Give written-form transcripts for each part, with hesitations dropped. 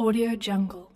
Audio Jungle.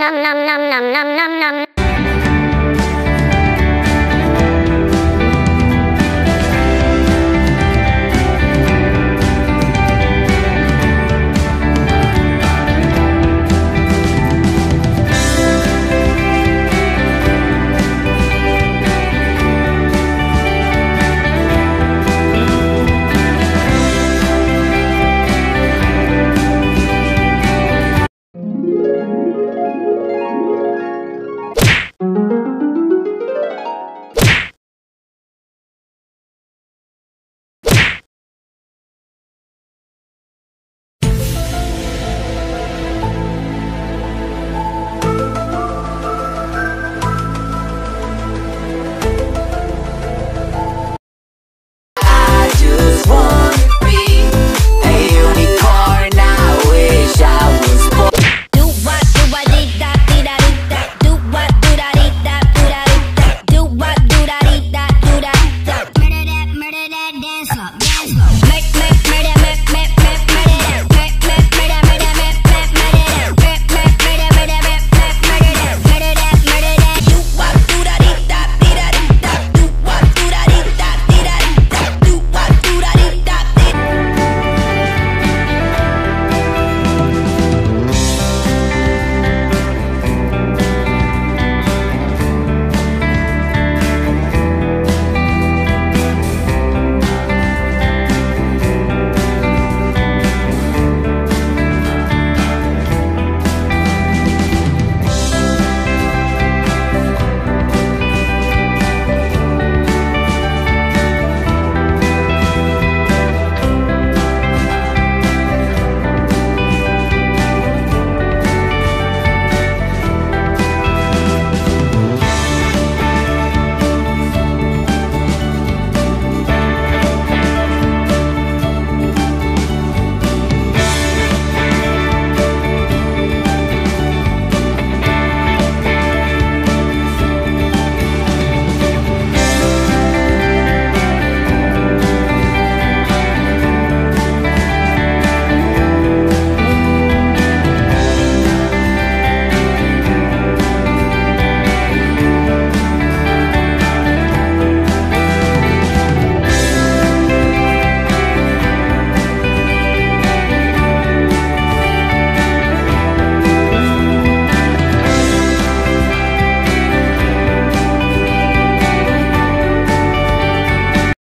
Nom nom nom nom nom nom nom.